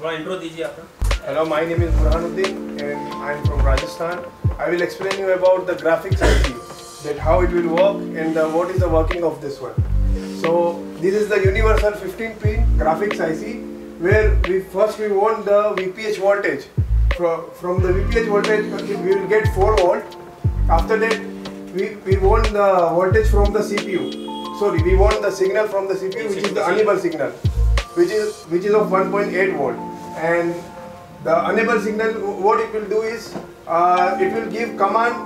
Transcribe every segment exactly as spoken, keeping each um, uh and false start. थोड़ा इंट्रो दीजिए आपका। Hello, my name is Burhanuddin and I am from Rajasthan. I will explain you about the graphics IC, that how it will work and what is the working of this one. So this is the universal fifteen pin graphics IC where we first we want the V P H voltage. From, from the V P H voltage we will get four volt. After that we we want the voltage from the C P U. Sorry, we want the signal from the C P U, which is the unable signal, which is which is of one point eight volt. And the unable signal, what it will do is uh, it will give command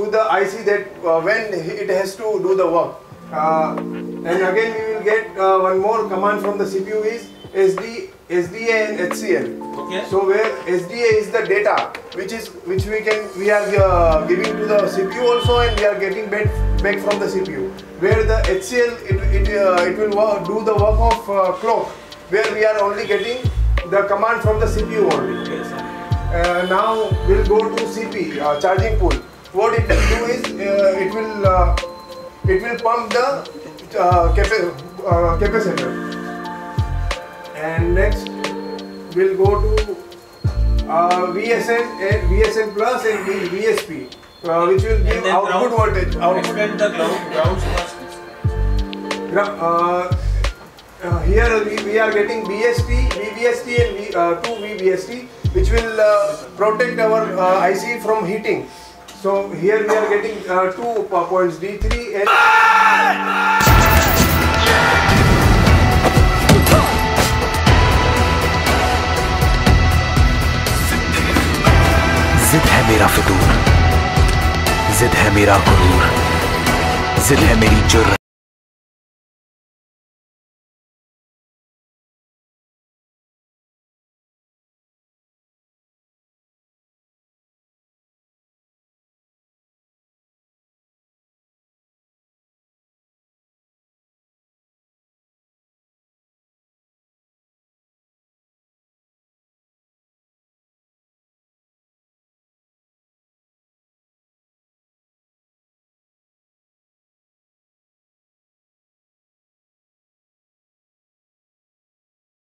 to the I C that uh, when it has to do the work. Uh, and again we will get uh, one more command from the C P U is S D A and S C L. Okay. So where S D A is the data which is which we can we are uh, giving to the C P U also, and we are getting back back from the C P U. Where the S C L it it, uh, it will work, do the work of uh, clock, where we are only getting the command from the C P U only. Yes. Uh, now we'll go to C P uh, charging pool. What it will do is uh, it will uh, it will pump the uh, capa uh, capacitor. And next we'll go to uh, V S N and V S N plus and V S P, uh, which will give output ground, voltage. Output. Explain the ground, ground source. Uh, uh, here we, we are getting V S T, V B S T and v, uh, two V B S T, which will uh, protect our uh, I C from heating. So here we are getting uh, two points, D three and. Yeah. ضد ہے میرا فطور، ضد ہے میرا غرور، ضد ہے میری جرأت۔